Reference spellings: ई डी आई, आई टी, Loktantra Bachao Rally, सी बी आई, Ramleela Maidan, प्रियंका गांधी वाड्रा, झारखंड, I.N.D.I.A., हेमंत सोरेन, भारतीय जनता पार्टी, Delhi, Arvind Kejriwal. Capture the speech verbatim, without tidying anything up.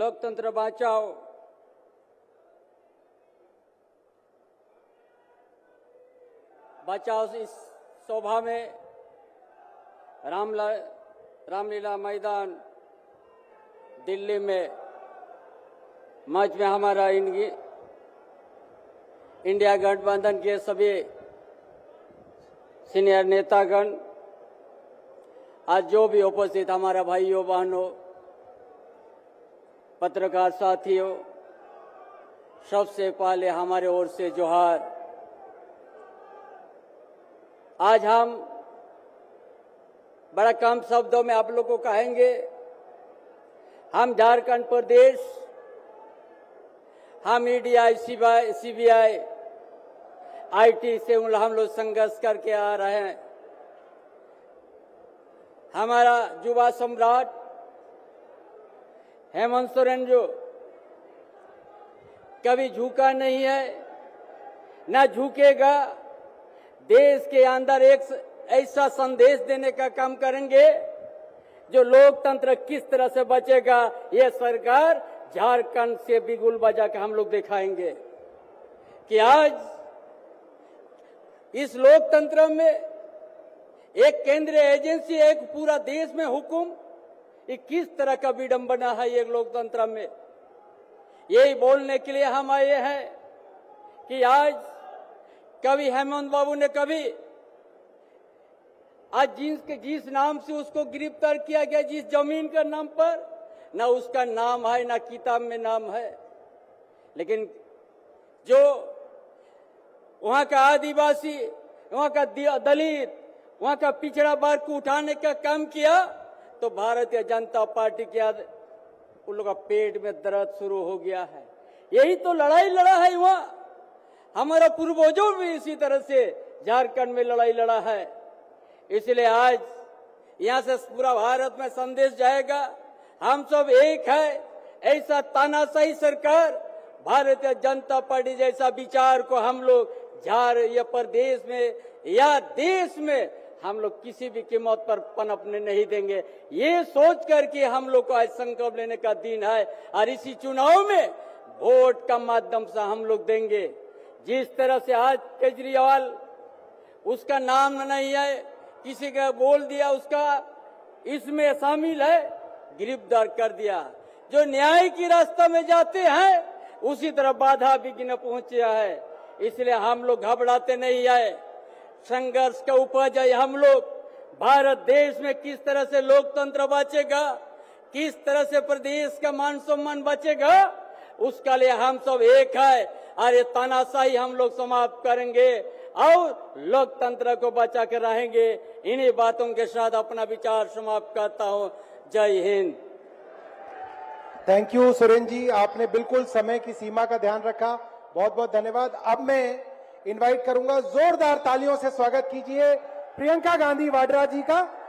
लोकतंत्र बचाओ, बचाओ। इस सभा में रामला रामलीला मैदान दिल्ली में मंच में हमारा इंडिया गठबंधन के सभी सीनियर नेतागण, आज जो भी उपस्थित हमारा भाइयों बहनों, पत्रकार साथियों, सबसे पहले हमारे ओर से जोहार। आज हम बड़ा कम शब्दों में आप लोग को कहेंगे, हम झारखंड प्रदेश, हम ई डी आई, सी बी आई, आई टी से हम लोग संघर्ष करके आ रहे हैं। हमारा युवा सम्राट हेमंत सोरेन जो कभी झुका नहीं है, ना झुकेगा। देश के अंदर एक ऐसा संदेश देने का काम करेंगे जो लोकतंत्र किस तरह से बचेगा, यह सरकार झारखंड से बिगुल बजा के हम लोग दिखाएंगे कि आज इस लोकतंत्र में एक केंद्रीय एजेंसी, एक पूरा देश में हुकुम, ये किस तरह का विडंबना है ये लोकतंत्र में। यही बोलने के लिए हम आए हैं कि आज कभी हेमंत बाबू ने कभी आज जिसके जिस नाम से उसको गिरफ्तार किया गया, जिस जमीन के नाम पर, ना उसका नाम है ना किताब में नाम है, लेकिन जो वहाँ का आदिवासी, वहाँ का दलित, वहाँ का पिछड़ा वर्ग को उठाने का काम किया तो भारतीय जनता पार्टी के आज उन लोगों का पेट में दर्द शुरू हो गया है। यही तो लड़ाई लड़ा है वहाँ, हमारा पूर्वजों भी इसी तरह से झारखंड में लड़ाई लड़ा है। इसलिए आज यहाँ से पूरा भारत में संदेश जाएगा, हम सब एक है। ऐसा तानाशाही सरकार, भारतीय जनता पार्टी जैसा विचार को हम लोग झार या प्रदेश में या देश में हम लोग किसी भी कीमत पर पनपने नहीं देंगे। ये सोच करके हम लोग को आज संकल्प लेने का दिन है, और इसी चुनाव में वोट का माध्यम से हम लोग देंगे। जिस तरह से आज केजरीवाल, उसका नाम नहीं है, किसी का बोल दिया उसका इसमें शामिल है, गिरफ्तार कर दिया। जो न्याय की रास्ता में जाते हैं उसी तरह बाधा विघ्न पहुंचा है। इसलिए हम लोग घबराते नहीं आए। संघर्ष का उपज है हम लोग। भारत देश में किस तरह से लोकतंत्र बचेगा, किस तरह से प्रदेश का मान सम्मान बचेगा, उसका लिए हम सब एक है। अरे तानाशाही हम लोग समाप्त करेंगे और लोकतंत्र को बचा के रहेंगे। इन्हीं बातों के साथ अपना विचार समाप्त करता हूं। जय हिंद। थैंक यू सुरेन जी, आपने बिल्कुल समय की सीमा का ध्यान रखा, बहुत बहुत धन्यवाद। अब मैं इनवाइट करूंगा, जोरदार तालियों से स्वागत कीजिए प्रियंका गांधी वाड्रा जी का।